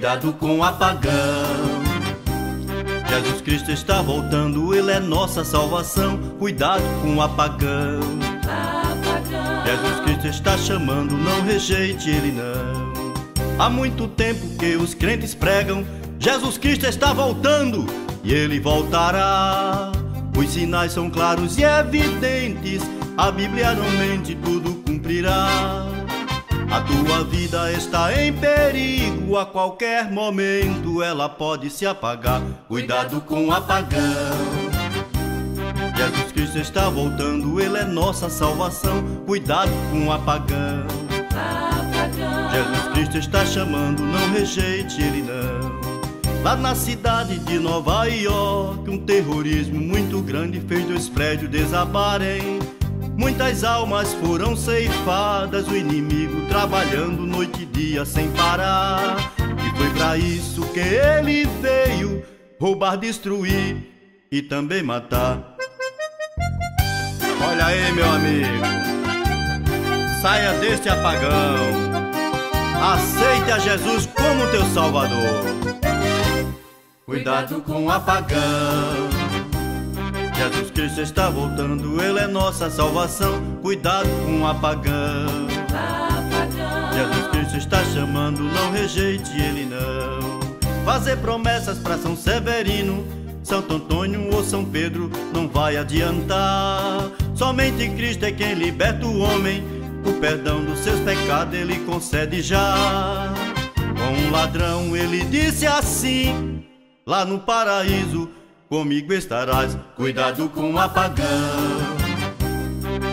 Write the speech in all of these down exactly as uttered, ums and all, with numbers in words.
cuidado com apagão. Jesus Cristo está voltando, Ele é nossa salvação. Cuidado com apagão. apagão. Jesus Cristo está chamando, não rejeite Ele não. Há muito tempo que os crentes pregam, Jesus Cristo está voltando e Ele voltará. Os sinais são claros e evidentes, a Bíblia não mente, tudo cumprirá. A tua vida está em perigo, a qualquer momento ela pode se apagar. Cuidado com o apagão. Jesus Cristo está voltando, Ele é nossa salvação. Cuidado com o apagão. Jesus Cristo está chamando, não rejeite Ele não. Lá na cidade de Nova York, um terrorismo muito grande fez dois prédios desabarem. Muitas almas foram ceifadas, o inimigo trabalhando noite e dia sem parar. E foi pra isso que ele veio, roubar, destruir e também matar. Olha aí, meu amigo, saia deste apagão. Aceite a Jesus como teu Salvador. Cuidado com o apagão. Jesus Cristo está voltando, Ele é nossa salvação. Cuidado com o apagão. apagão. Jesus Cristo está chamando, não rejeite Ele não. Fazer promessas para São Severino, Santo Antônio ou São Pedro não vai adiantar. Somente Cristo é quem liberta o homem, o perdão dos seus pecados Ele concede já. Com um ladrão Ele disse assim, lá no paraíso, comigo estarás. Cuidado com o apagão.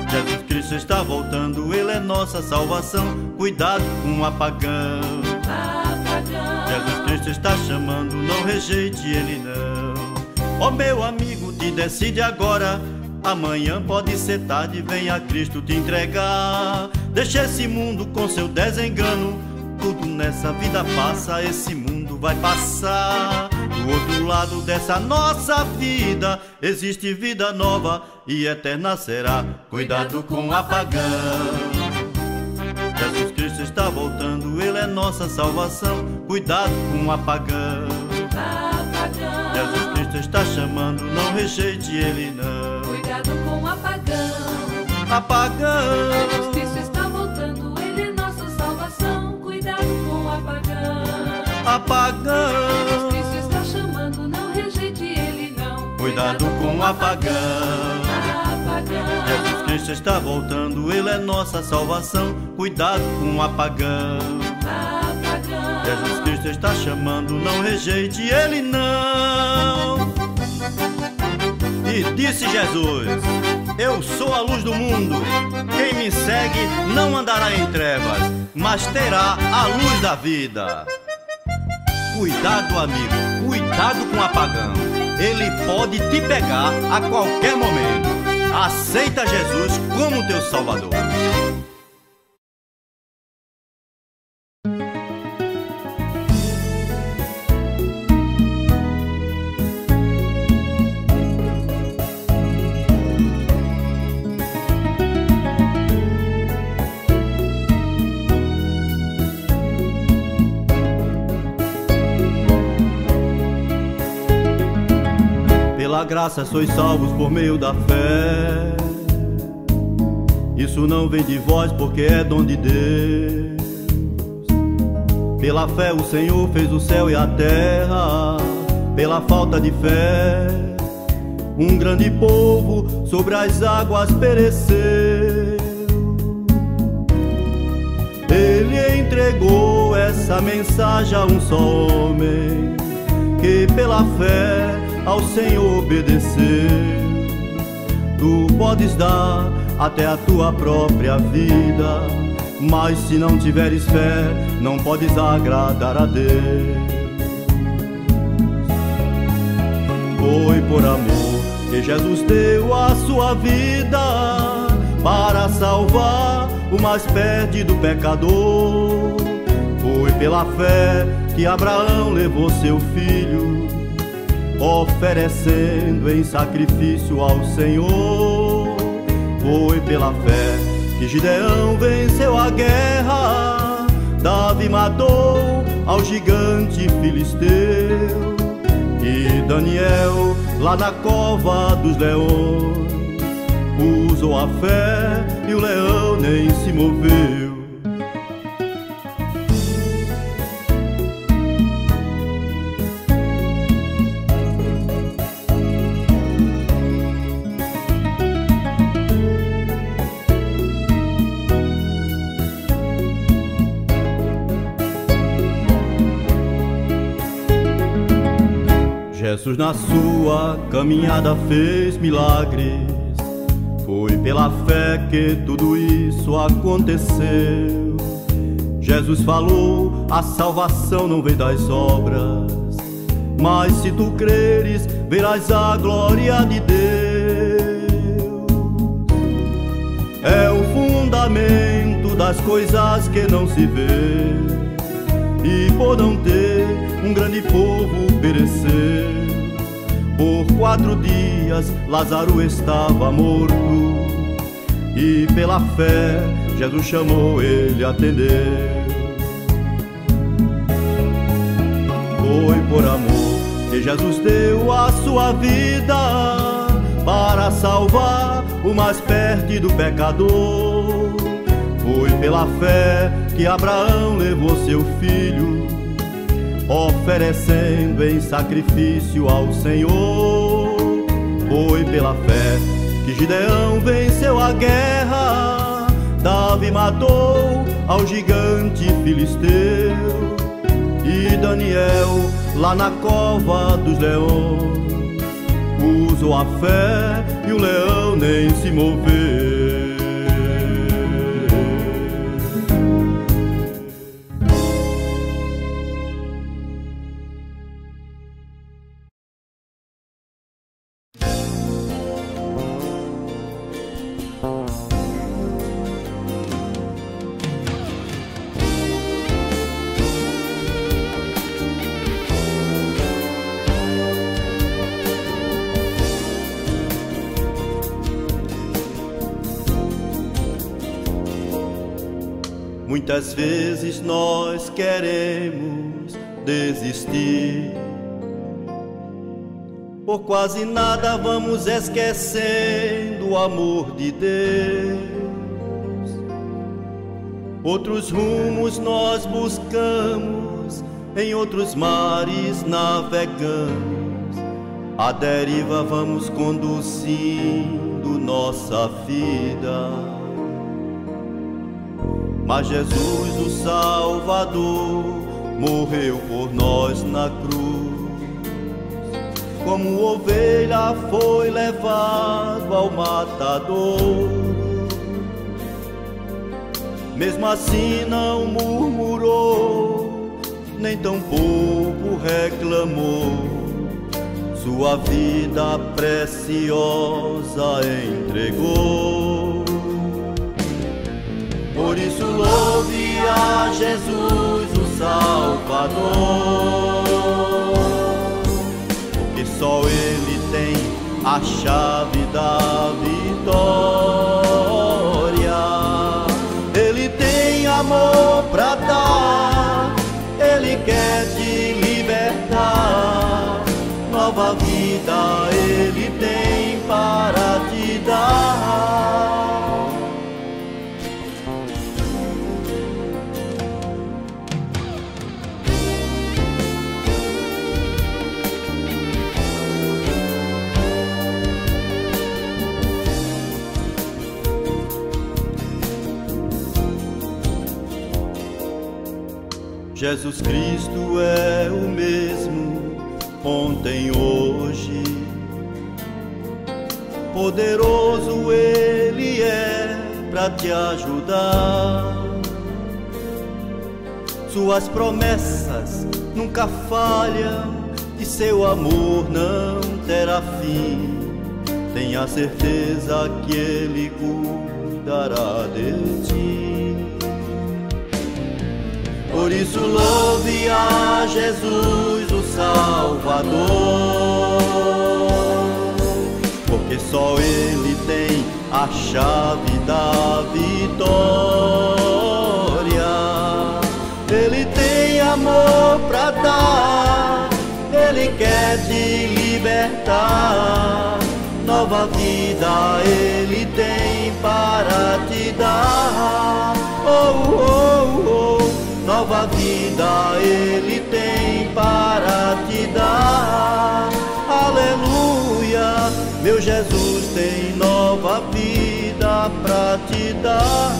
Jesus Cristo está voltando, Ele é nossa salvação. Cuidado com o apagão. apagão. Jesus Cristo está chamando, não rejeite Ele não. Ó meu amigo, te decide agora, amanhã pode ser tarde, venha Cristo te entregar. Deixa esse mundo com seu desengano, tudo nessa vida passa, esse mundo vai passar. Do outro lado dessa nossa vida existe vida nova e eterna será. Cuidado com o apagão. Jesus Cristo está voltando, Ele é nossa salvação. Cuidado com o apagão. Jesus Cristo está chamando, não rejeite Ele não. Cuidado com o apagão. Apagão. Jesus Cristo está voltando, Ele é nossa salvação. Cuidado com o apagão. Apagão. Cuidado com o apagão. Jesus Cristo está voltando, Ele é nossa salvação. Cuidado com o apagão. Jesus Cristo está chamando, não rejeite Ele não. E disse Jesus, eu sou a luz do mundo. Quem me segue não andará em trevas, mas terá a luz da vida. Cuidado, amigo, cuidado com o apagão. Ele pode te pegar a qualquer momento. Aceita Jesus como teu Salvador. Pela graça sois salvos por meio da fé. Isso não vem de vós, porque é dom de Deus. Pela fé o Senhor fez o céu e a terra. Pela falta de fé, um grande povo sobre as águas pereceu. Ele entregou essa mensagem a um só homem, que pela fé ao Senhor obedecer. Tu podes dar até a tua própria vida, mas se não tiveres fé, não podes agradar a Deus. Foi por amor que Jesus deu a sua vida, para salvar o mais perdido pecador. Foi pela fé que Abraão levou seu filho, oferecendo em sacrifício ao Senhor. Foi pela fé que Gideão venceu a guerra, Davi matou ao gigante filisteu. E Daniel, lá na cova dos leões, usou a fé e o leão nem se moveu. Jesus na sua caminhada fez milagres, foi pela fé que tudo isso aconteceu. Jesus falou, a salvação não vem das obras, mas se tu creres, verás a glória de Deus. É o fundamento das coisas que não se vê, e por não ter, um grande povo pereceu. Por quatro dias Lázaro estava morto, e pela fé Jesus chamou ele a atender. Foi por amor que Jesus deu a sua vida, para salvar o mais perto do pecador. Foi pela fé que Abraão levou seu filho, oferecendo em sacrifício ao Senhor. Foi pela fé que Gideão venceu a guerra, Davi matou ao gigante filisteu, e Daniel, lá na cova dos leões, usou a fé e o leão nem se moveu. Muitas vezes nós queremos desistir, por quase nada vamos esquecendo o amor de Deus. Outros rumos nós buscamos, em outros mares navegamos, à deriva vamos conduzindo nossa vida. Mas Jesus, o Salvador, morreu por nós na cruz. Como ovelha foi levado ao matador. Mesmo assim não murmurou, nem tampouco reclamou. Sua vida preciosa entregou. Por isso louve a Jesus, o Salvador, porque só Ele tem a chave da vitória. Ele tem amor pra dar, Ele quer te libertar. Nova vida Ele tem para te dar. Jesus Cristo é o mesmo ontem, hoje, poderoso Ele é para te ajudar. Suas promessas nunca falham e seu amor não terá fim. Tenha certeza que Ele cuidará de ti. Por isso louve a Jesus, o Salvador, porque só Ele tem a chave da vitória. Ele tem amor quer te libertar, nova vida Ele tem para te dar. Oh, oh, oh, nova vida Ele tem para te dar. Aleluia, meu Jesus tem nova vida para te dar.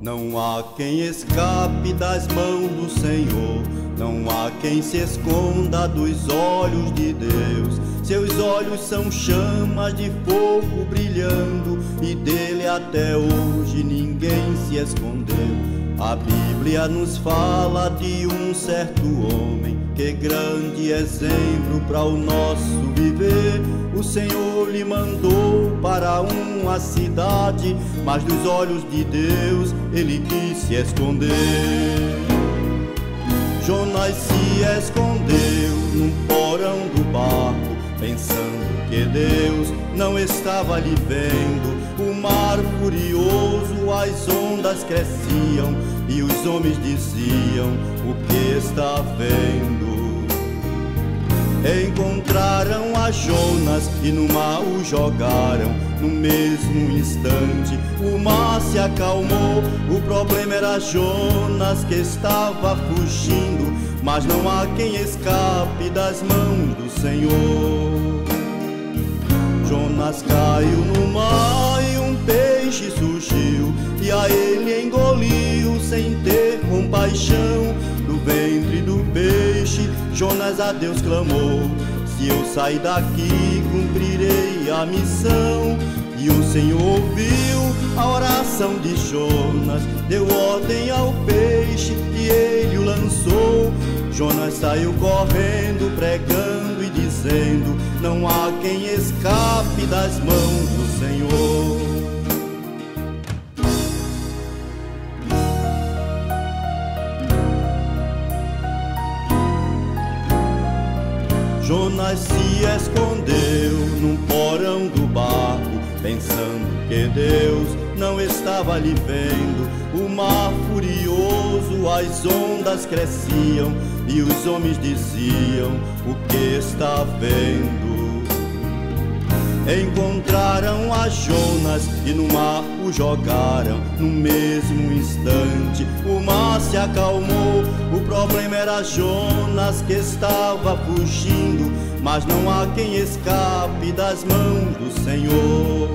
Não há quem escape das mãos do Senhor, não há quem se esconda dos olhos de Deus. Seus olhos são chamas de fogo brilhando, e dele até hoje ninguém se escondeu. A Bíblia nos fala de um certo homem, que grande exemplo para o nosso viver. O Senhor lhe mandou para uma cidade, mas dos olhos de Deus ele quis se esconder. Jonas se escondeu no porão do barco, pensando que Deus não estava lhe vendo. O mar furioso, as ondas cresciam, e os homens diziam: o que está vendo? Encontraram a Jonas e no mar o jogaram. No mesmo instante o mar se acalmou. O problema era Jonas, que estava fugindo, mas não há quem escape das mãos do Senhor. Jonas caiu no mar e um peixe surgiu, e a ele engoliu sem ter compaixão. Do ventre do peixe, Jonas a Deus clamou: se eu sair daqui, cumprirei a missão. E o Senhor ouviu a oração de Jonas, deu ordem ao peixe e ele o lançou. Jonas saiu correndo, pregando e dizendo: não há quem escape das mãos do Senhor. Jonas se escondeu num porão do barco, pensando que Deus não estava lhe vendo. O mar furioso, as ondas cresciam, e os homens diziam: o que está vendo? Encontraram a Jonas e no mar o jogaram. No mesmo instante o mar se acalmou. O problema era Jonas, que estava fugindo, mas não há quem escape das mãos do Senhor.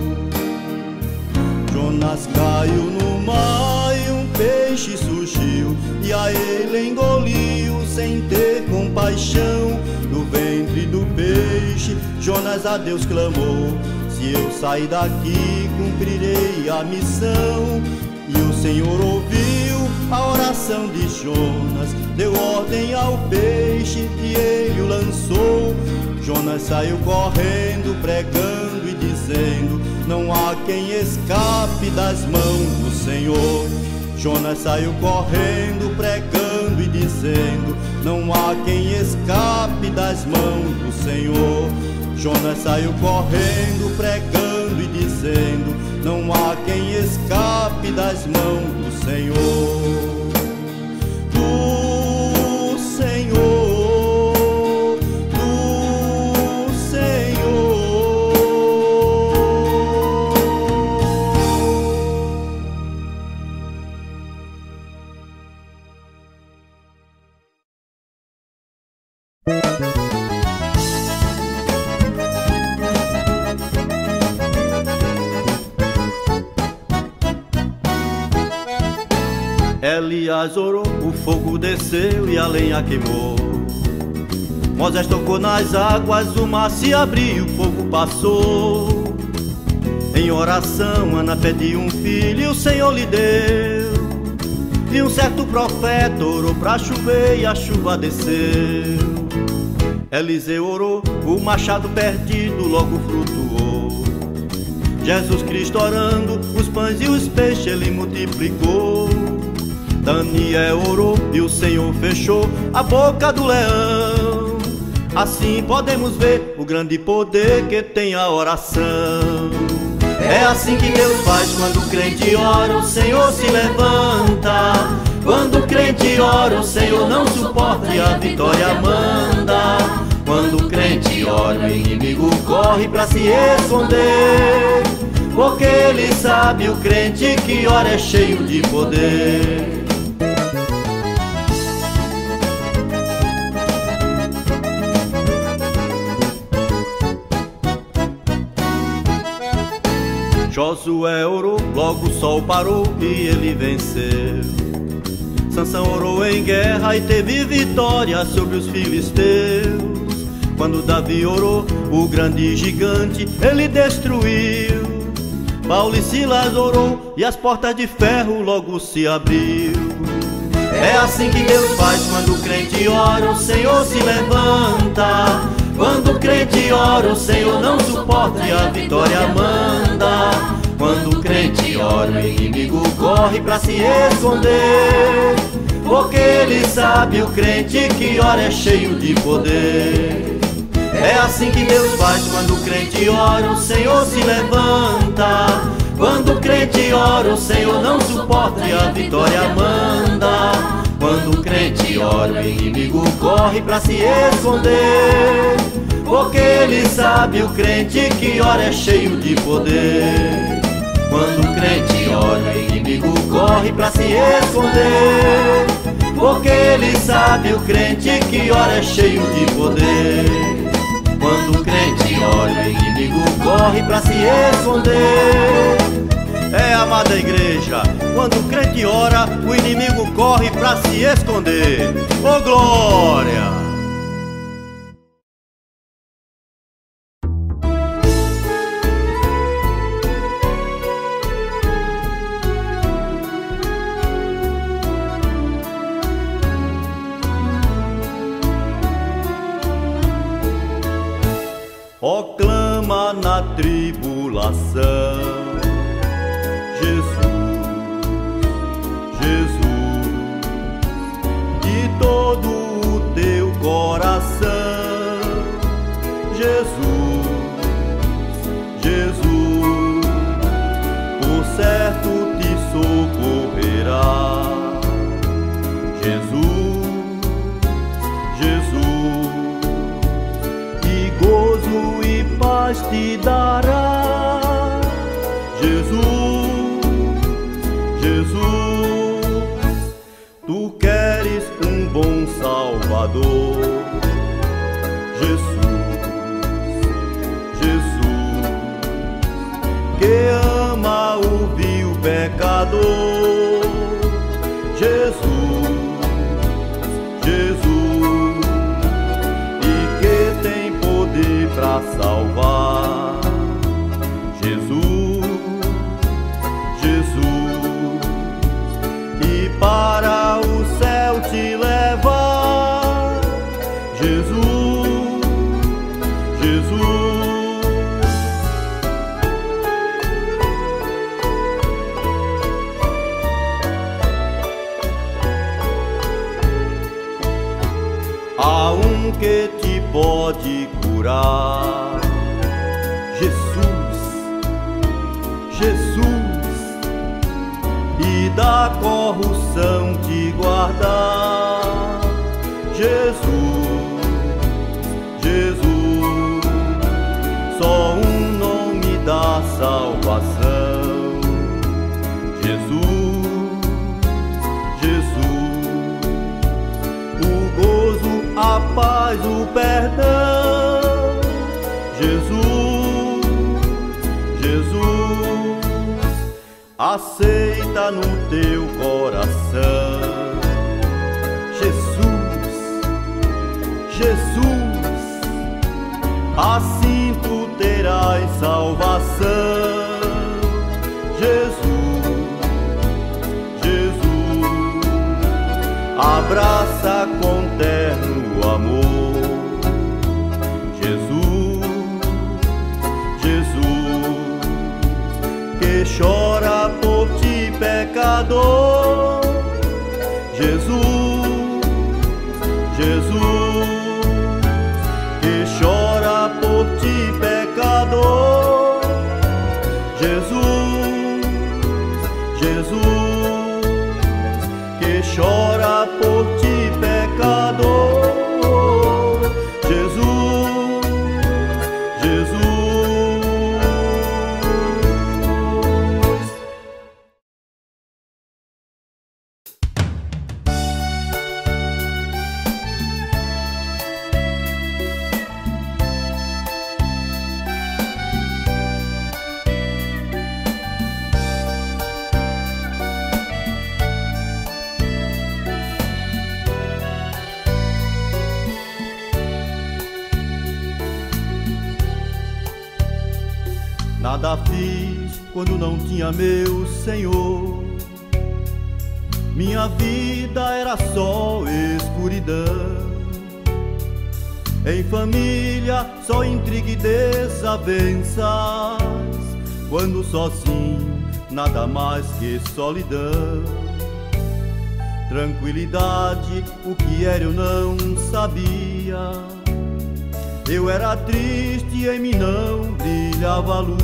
Jonas caiu no mar e um peixe surgiu, e a ele engoliu sem ter compaixão. Do ventre do peixe, Jonas a Deus clamou: se eu sair daqui, cumprirei a missão. E o Senhor ouviu a oração de Jonas, deu ordem ao peixe e ele o lançou. Jonas saiu correndo, pregando e dizendo: não há quem escape das mãos do Senhor. Jonas saiu correndo, pregando e dizendo: não há quem escape das mãos do Senhor. Jonas saiu correndo, pregando e dizendo: não há quem escape das mãos do Senhor. Do Senhor, do Senhor. Elias orou, o fogo desceu e a lenha queimou. Moisés tocou nas águas, o mar se abriu, o fogo passou. Em oração, Ana pediu um filho e o Senhor lhe deu. E um certo profeta orou pra chover e a chuva desceu. Eliseu orou, o machado perdido logo flutuou. Jesus Cristo orando, os pães e os peixes ele multiplicou. Daniel orou e o Senhor fechou a boca do leão. Assim podemos ver o grande poder que tem a oração. É assim que Deus faz quando o crente ora, o Senhor se levanta. Quando o crente ora, o Senhor não suporta e a vitória manda. Quando o crente ora, o inimigo corre pra se esconder, porque ele sabe, o crente que ora é cheio de poder. Josué orou, logo o sol parou e ele venceu. Sansão orou em guerra e teve vitória sobre os filisteus. Quando Davi orou, o grande gigante ele destruiu. Paulo e Silas orou e as portas de ferro logo se abriu. É assim que Deus faz quando o crente ora, o Senhor se levanta. Quando o crente ora, o Senhor não suporta e a vitória manda. Quando o crente ora, o inimigo corre pra se esconder, porque ele sabe, o crente que ora é cheio de poder. É assim que Deus faz quando o crente ora, o Senhor se levanta. Quando o crente ora, o Senhor não suporta e a vitória manda. Quando o crente ora, o inimigo corre pra se esconder, porque ele sabe, o crente que ora é cheio de poder. Quando o crente ora, o inimigo corre pra se esconder, porque ele sabe, o crente que ora é cheio de poder. Quando o crente ora, o inimigo corre pra se esconder. É, amada igreja, quando o crente ora, o inimigo corre pra se esconder. Ô glória! Ó, clama na tribulação, Jesus, Jesus, de todo o teu coração, Jesus, Jesus, por certo te socorrerá, Jesus, Jesus, e gozo paz te dará, Jesus, Jesus. Tu queres um bom Salvador, Jesus, Jesus, que ama o vil pecador, Jesus, Jesus, e que tem poder pra salvar, Jesus, Jesus, e para o céu te levar, Jesus, Jesus. Há um que te pode curar, da corrupção te guardar, Jesus, Jesus, só um nome dá salvação, Jesus, Jesus, o gozo, a paz, o perdão, Jesus, Jesus. Aceita no teu coração, Jesus, Jesus, assim tu terás salvação, Jesus, Jesus, ti, pecador. Jesus, Jesus, que chora por ti, pecador. Jesus, Jesus. Nada fiz quando não tinha meu Senhor, minha vida era só escuridão. Em família só intriga e desavenças, quando sozinho nada mais que solidão. Tranquilidade, o que era eu não sabia, eu era triste e em mim não brilhava a luz.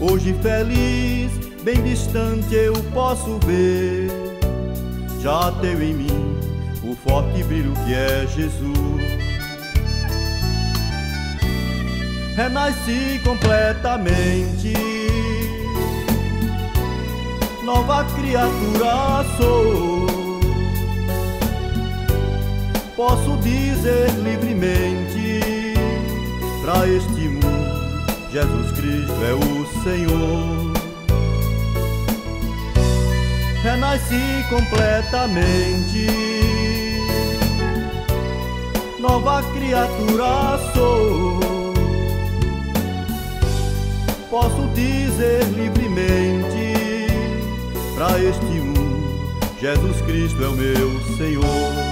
Hoje feliz, bem distante eu posso ver, já teu em mim o forte brilho que é Jesus. Renasci completamente, nova criatura sou. Posso dizer livremente para este mundo, Jesus Cristo é o Senhor. Renasci completamente, nova criatura sou. Posso dizer livremente para este mundo, Jesus Cristo é o meu Senhor.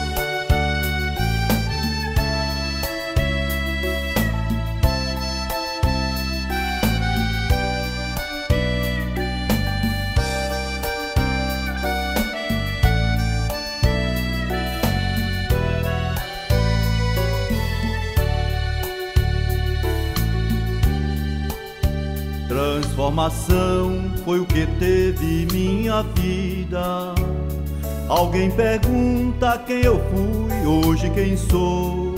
Transformação foi o que teve minha vida. Alguém pergunta quem eu fui, hoje quem sou.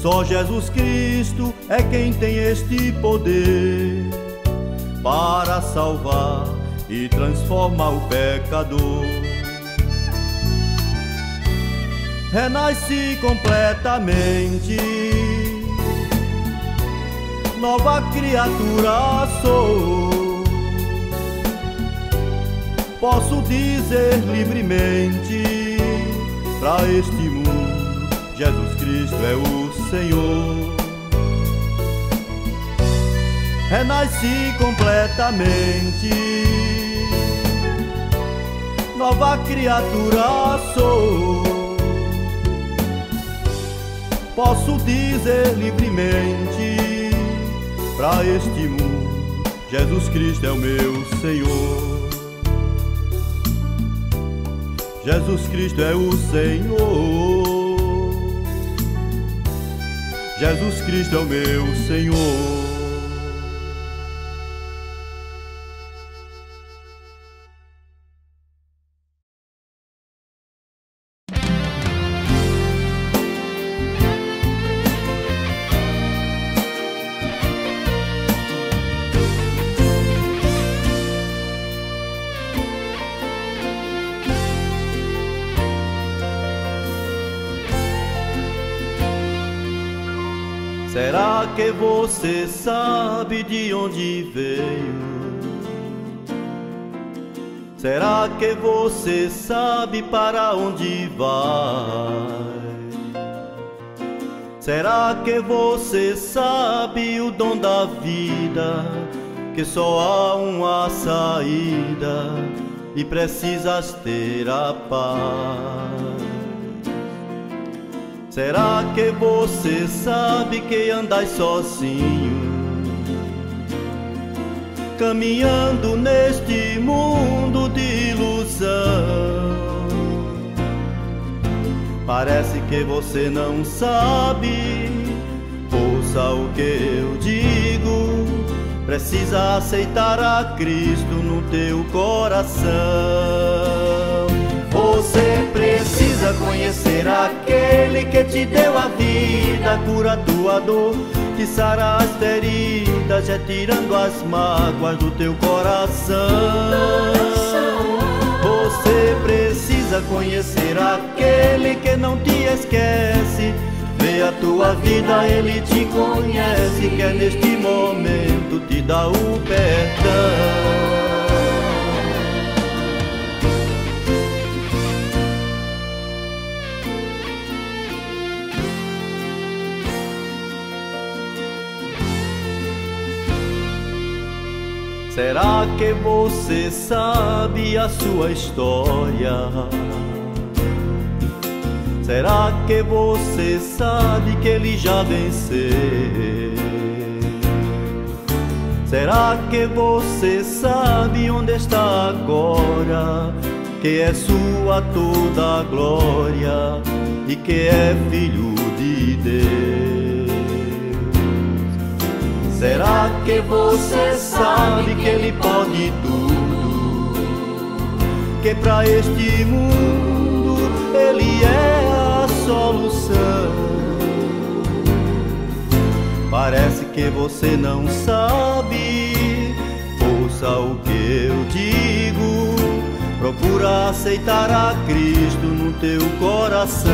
Só Jesus Cristo é quem tem este poder para salvar e transformar o pecador. Renasci completamente, nova criatura sou. Posso dizer livremente para este mundo, Jesus Cristo é o Senhor. Renasci completamente, nova criatura sou. Posso dizer livremente para este mundo, Jesus Cristo é o meu Senhor. Jesus Cristo é o Senhor. Jesus Cristo é o meu Senhor. Será que você sabe de onde veio? Será que você sabe para onde vai? Será que você sabe o dom da vida, que só há uma saída e precisas ter a paz? Será que você sabe que andas sozinho, caminhando neste mundo de ilusão? Parece que você não sabe, ouça o que eu digo, precisa aceitar a Cristo no teu coração. Você precisa conhecer aquele que te deu a vida, cura a tua dor, que sara as feridas, retirando as mágoas do teu coração. Você precisa conhecer aquele que não te esquece, vê a tua vida, ele te conhece, quer neste momento te dar o perdão. Será que você sabe a sua história? Será que você sabe que ele já venceu? Será que você sabe onde está agora? Que é sua toda a glória e que é filho de Deus? Será que você sabe que ele pode tudo? Que pra este mundo ele é solução. Parece que você não sabe, ouça o que eu digo, procura aceitar a Cristo no teu coração.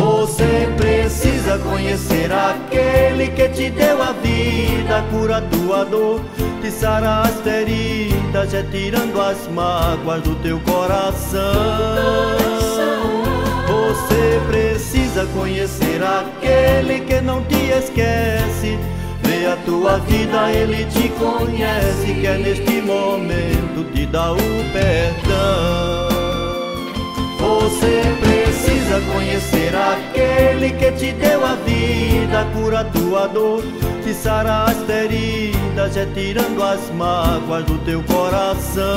Você precisa conhecer aquele que te deu a vida, cura a tua dor, te sara as feridas, retirando as mágoas do teu coração. Você precisa conhecer aquele que não te esquece, vê a tua vida, ele te conhece, quer neste momento te dar o perdão. Você precisa conhecer aquele que te deu a vida, cura a tua dor, te sara as feridas, retirando as mágoas do teu coração.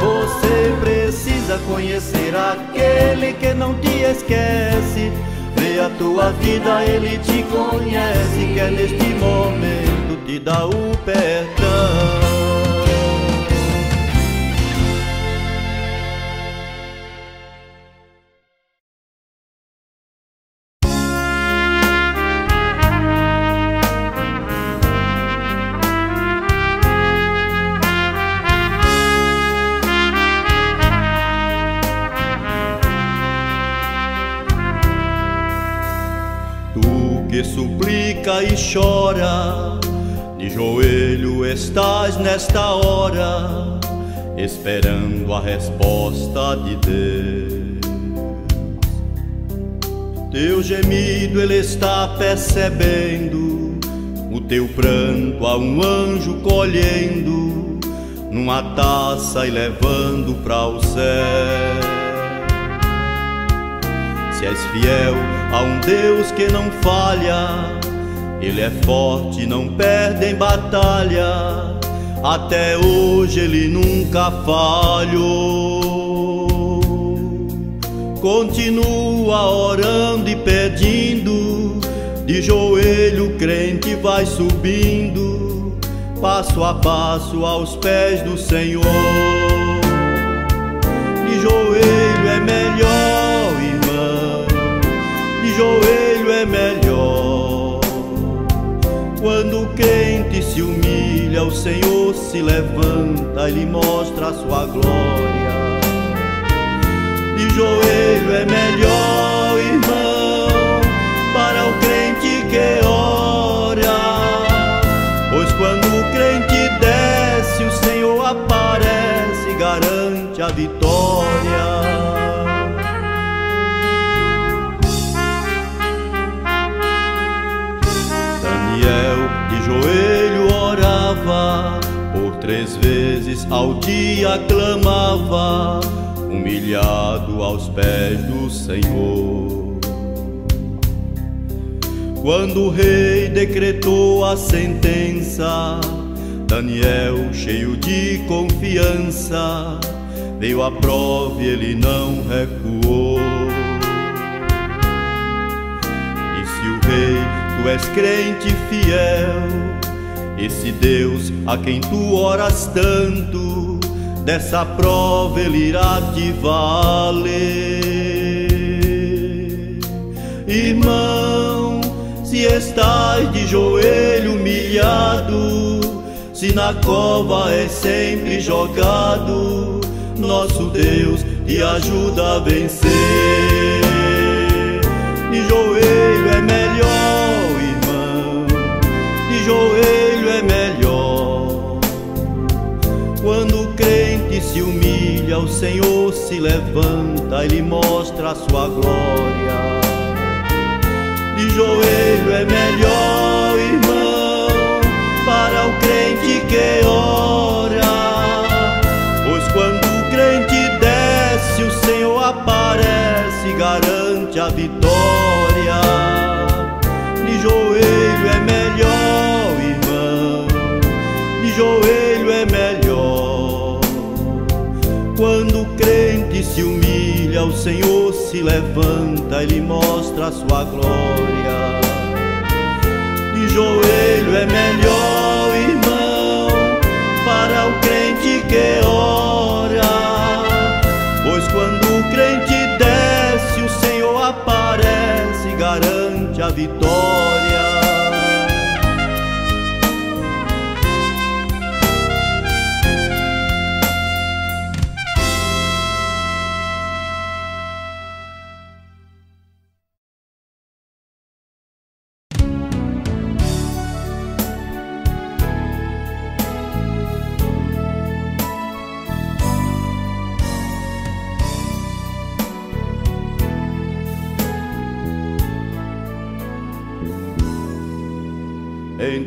Você precisa conhecer aquele que não te esquece, vê a tua vida, ele te conhece, quer neste momento te dar o perdão. Que suplica e chora, de joelho estás nesta hora, esperando a resposta de Deus. Teu gemido ele está percebendo, o teu pranto há um anjo colhendo, numa taça e levando para o céu. Se és fiel a um Deus que não falha, ele é forte, não perde em batalha, até hoje ele nunca falhou. Continua orando e pedindo, de joelho o crente vai subindo, passo a passo aos pés do Senhor. De joelho é melhor, de joelho é melhor. Quando o crente se humilha, o Senhor se levanta e lhe mostra a sua glória. De joelho é melhor, irmão, para o crente que ora, pois quando o crente desce, o Senhor aparece e garante a vitória. De joelho orava, por três vezes ao dia clamava, humilhado aos pés do Senhor. Quando o rei decretou a sentença, Daniel, cheio de confiança, veio à prova e ele não recuou. tu és crente fiel, esse Deus a quem tu oras tanto, dessa prova ele irá te valer. Irmão, se estás de joelho humilhado, se na cova é sempre jogado, nosso Deus te ajuda a vencer. De joelho é melhor, irmão, de joelho é melhor. Quando o crente se humilha, o Senhor se levanta e lhe mostra a sua glória. De joelho é melhor, irmão, para o crente que ora, pois quando o crente desce, o Senhor aparece e garante a vitória. De joelho é melhor, irmão, de joelho é melhor. Quando o crente se humilha, o Senhor se levanta e lhe mostra a sua glória. De joelho é melhor, irmão, para o crente que ora, pois quando o crente desce, o Senhor aparece e garante a vitória.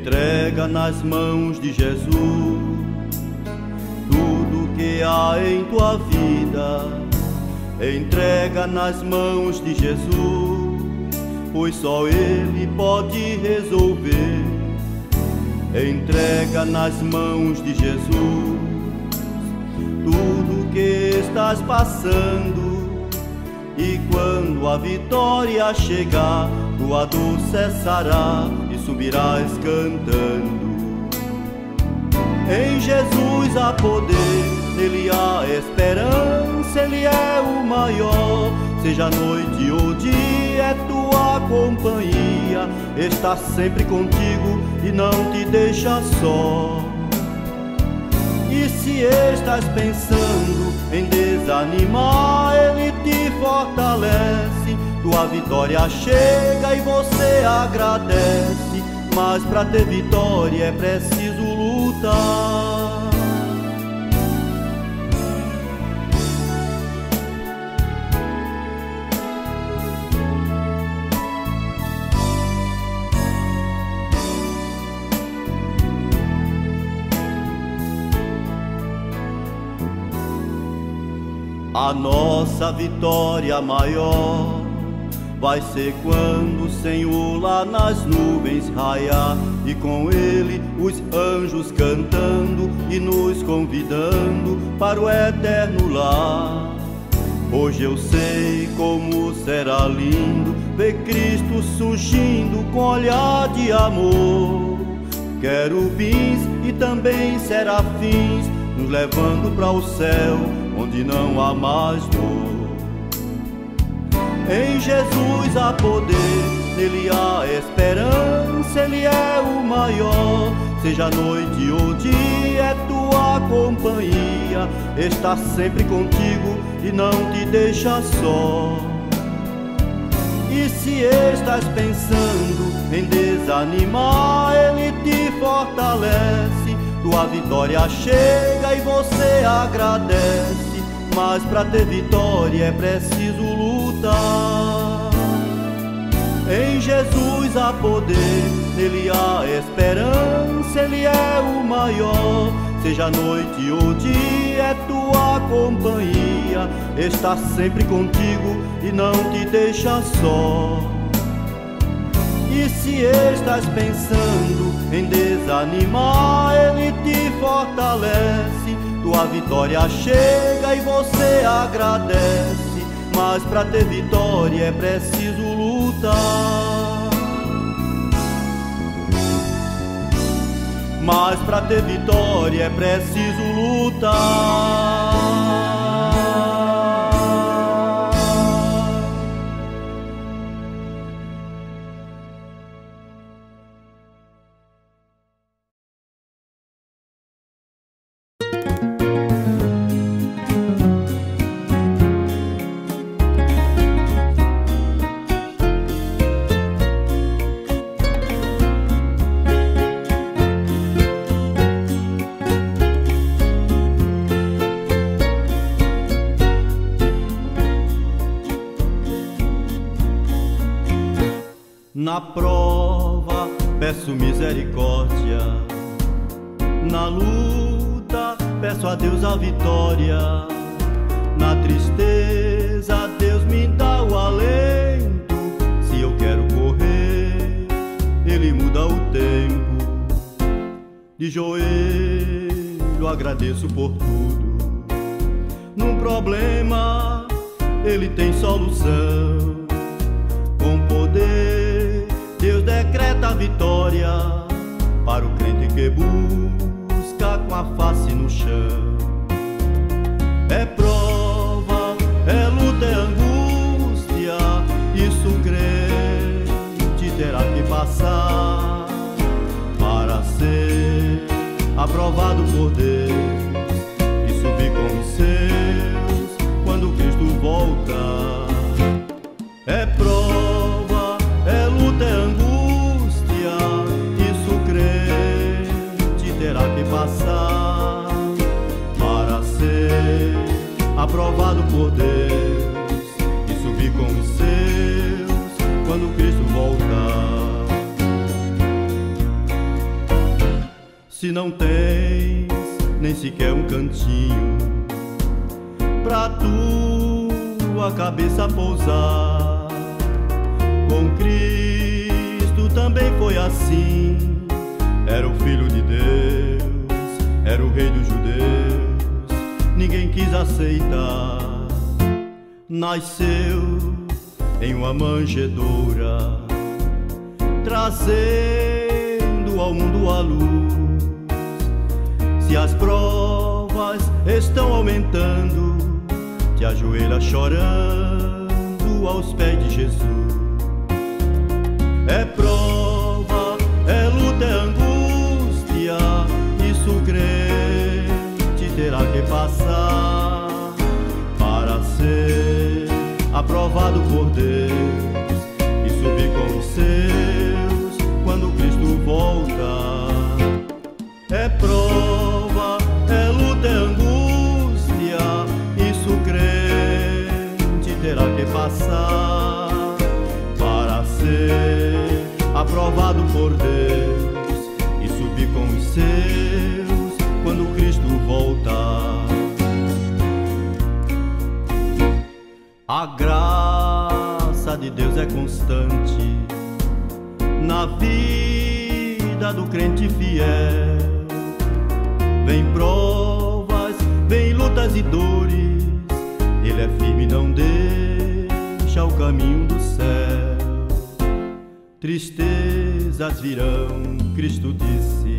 Entrega nas mãos de Jesus tudo que há em tua vida. Entrega nas mãos de Jesus, pois só Ele pode resolver. Entrega nas mãos de Jesus tudo que estás passando, e quando a vitória chegar, tua dor cessará e subirás cantando. Em Jesus há poder, nele há esperança, ele é o maior. Seja noite ou dia, é tua companhia, está sempre contigo e não te deixa só. E se estás pensando em desanimar, ele te fortalece. Tua vitória chega e você agradece, mas pra ter vitória é preciso lutar. A nossa vitória maior vai ser quando o Senhor lá nas nuvens raiar, e com Ele os anjos cantando e nos convidando para o eterno lar. Hoje eu sei como será lindo ver Cristo surgindo com olhar de amor. Querubins e também serafins nos levando para o céu onde não há mais dor. Em Jesus há poder, nele há esperança, ele é o maior. Seja noite ou dia, é tua companhia, está sempre contigo e não te deixa só. E se estás pensando em desanimar, ele te fortalece. Tua vitória chega e você agradece, mas pra ter vitória é preciso lutar. Em Jesus há poder, nele há esperança, ele é o maior. Seja noite ou dia, é tua companhia, está sempre contigo e não te deixa só. E se estás pensando em desanimar, ele te fortalece. Tua vitória chega e você agradece, mas pra ter vitória é preciso lutar. mas pra ter vitória é preciso lutar. Na prova peço misericórdia, na luta peço a Deus a vitória, na tristeza Deus me dá o alento. Se eu quero correr, Ele muda o tempo. De joelho agradeço por tudo, num problema Ele tem solução. Com poder Deus decreta a vitória para o crente que busca com a face no chão. É prova, é luta, é angústia, isso o crente terá que passar para ser aprovado por Deus e subir com os seus quando Cristo voltar. É prova, passar para ser aprovado por Deus e subir com os seus quando Cristo voltar. Se não tens nem sequer um cantinho pra tua cabeça pousar, com Cristo também foi assim. Era o Filho de Deus, era o Rei dos Judeus, ninguém quis aceitar. Nasceu em uma manjedoura, trazendo ao mundo a luz. Se as provas estão aumentando, te ajoelha chorando aos pés de Jesus. É prova, é luta, é angústia, o crente terá que passar para ser aprovado por Deus e subir com os seus quando Cristo voltar. É prova, é luta, é angústia, isso o crente terá que passar para ser aprovado por Deus e subir com os seus quando Cristo voltar. A graça de Deus é constante na vida do crente fiel. Vem provas, vem lutas e dores, Ele é firme e não deixa o caminho do céu. Tristezas virão, Cristo disse,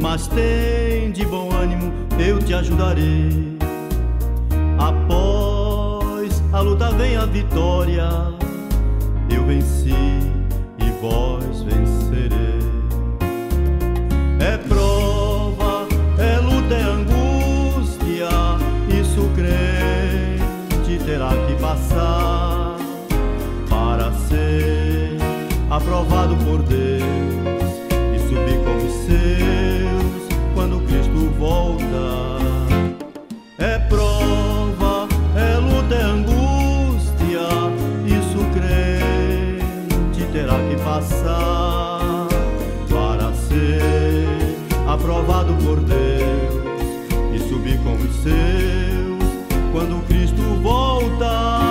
mas tem de bom ânimo, eu te ajudarei. Após a luta vem a vitória, eu venci e vós vencerei. É prova, é luta, é angústia, isso o crente terá que passar para ser aprovado por Deus e subir com os seus quando Cristo voltar. É prova, é luta, é angústia, isso o crente terá que passar para ser aprovado por Deus e subir com os seus quando Cristo voltar.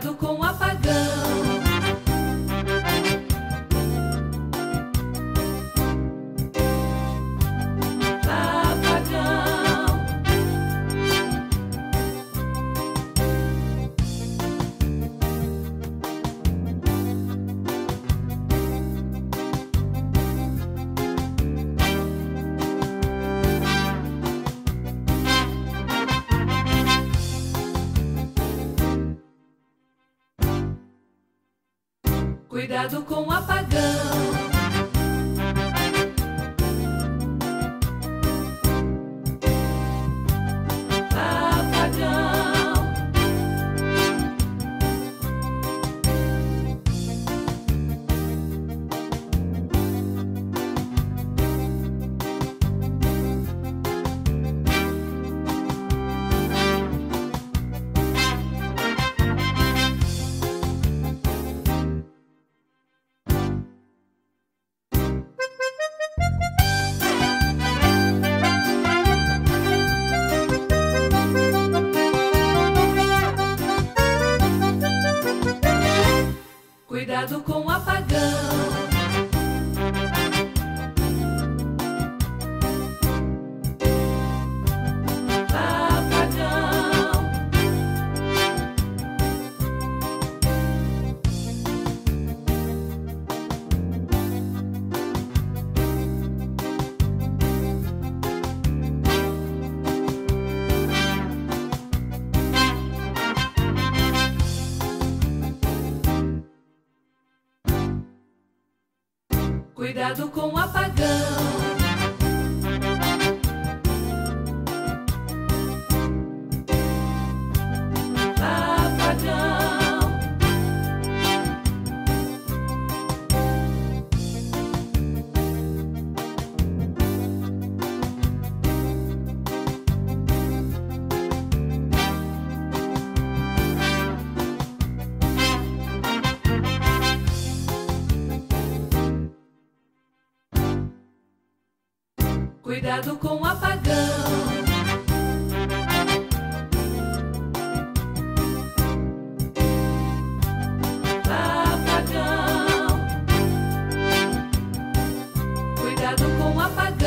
cuidado com o apagão. Apagão. Cuidado com o apagão. Cuidado com o apagão. Cuidado com o apagão. Cuidado com o apagão.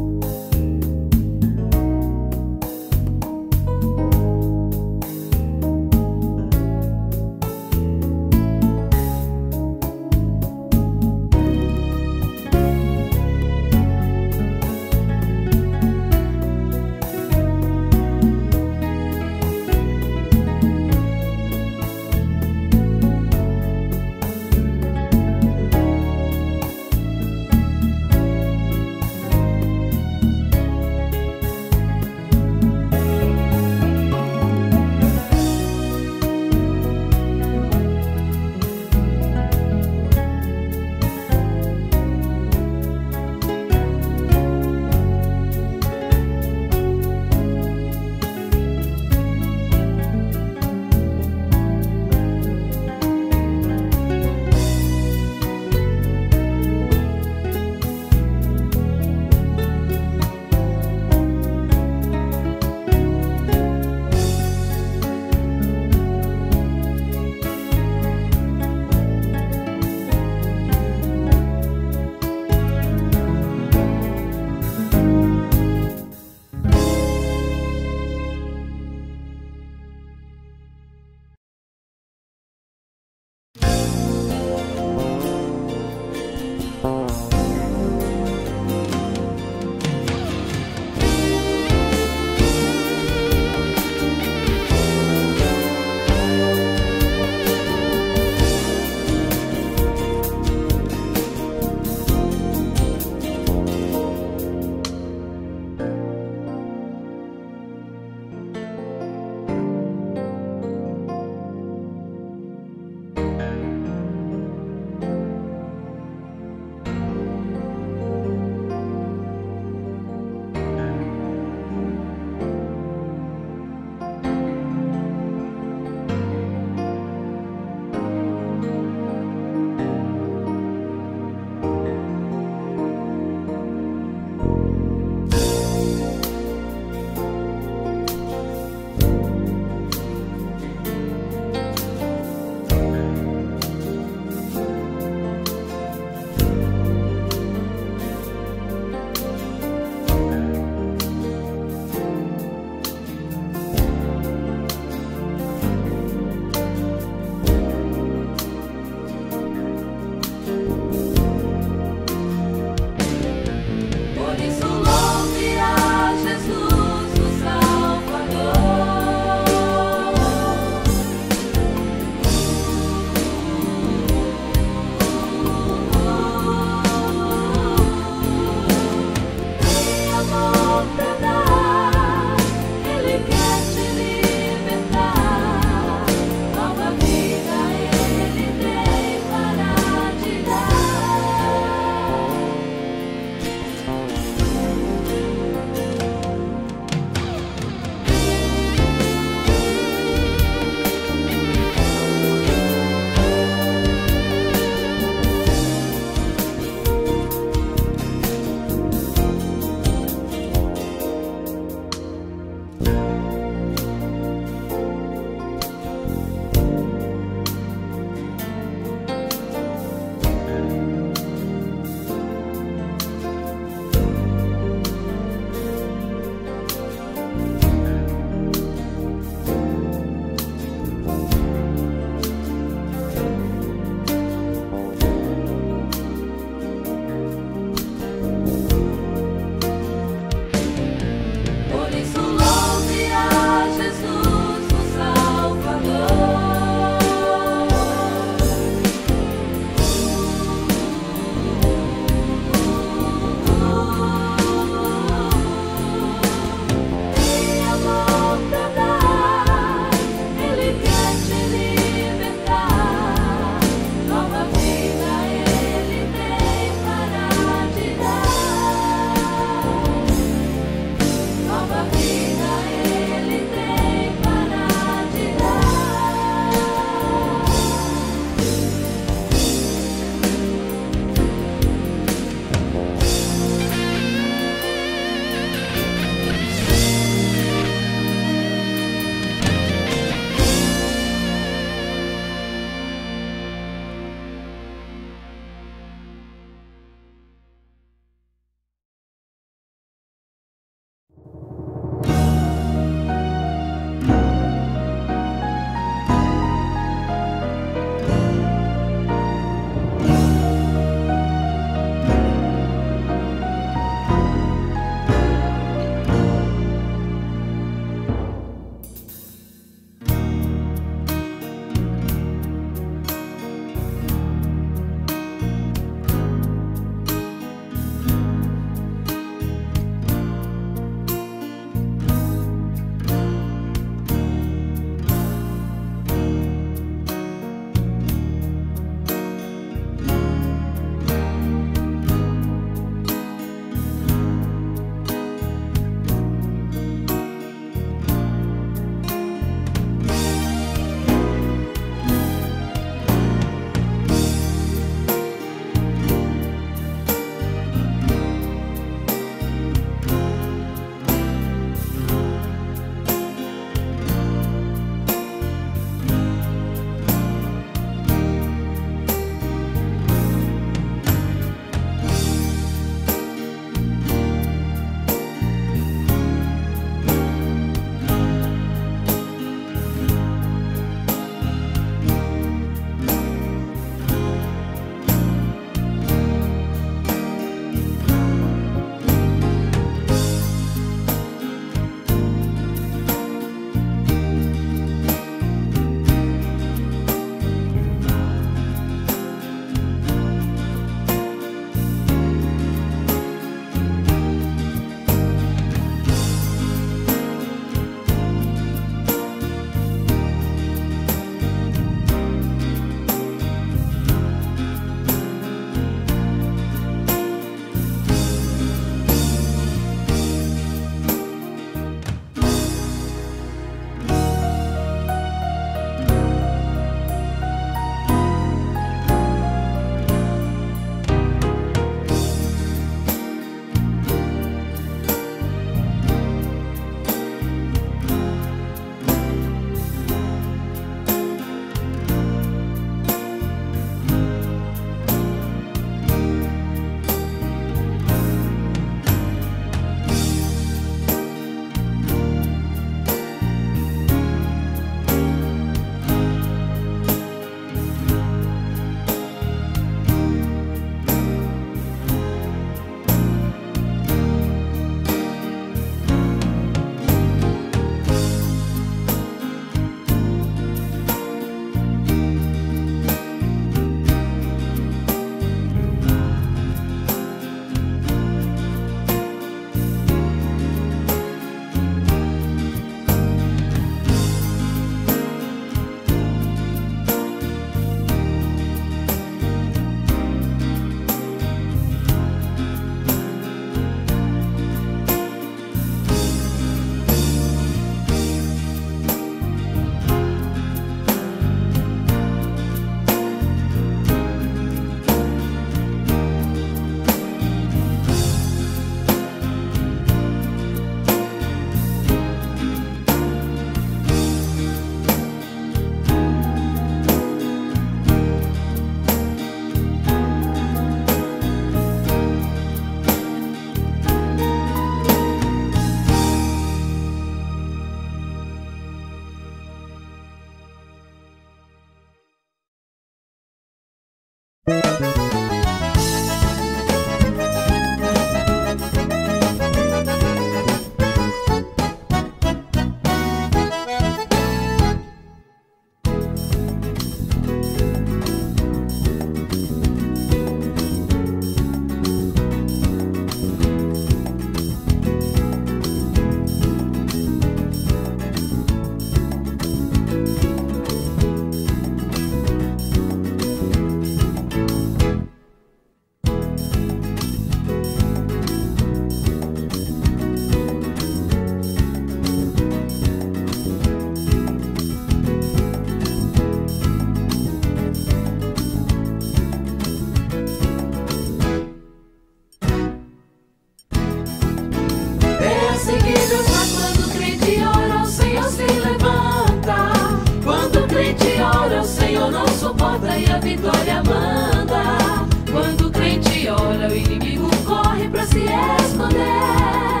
e a vitória manda. Quando o crente olha, o inimigo corre pra se esconder,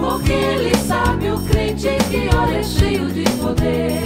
porque ele sabe, o crente que ora é cheio de poder.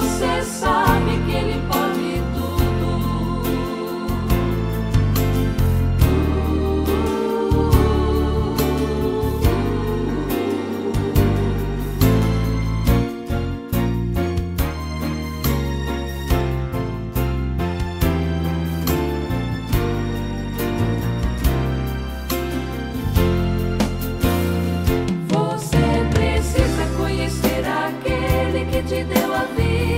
você sabe que Ele pode te deu a vida.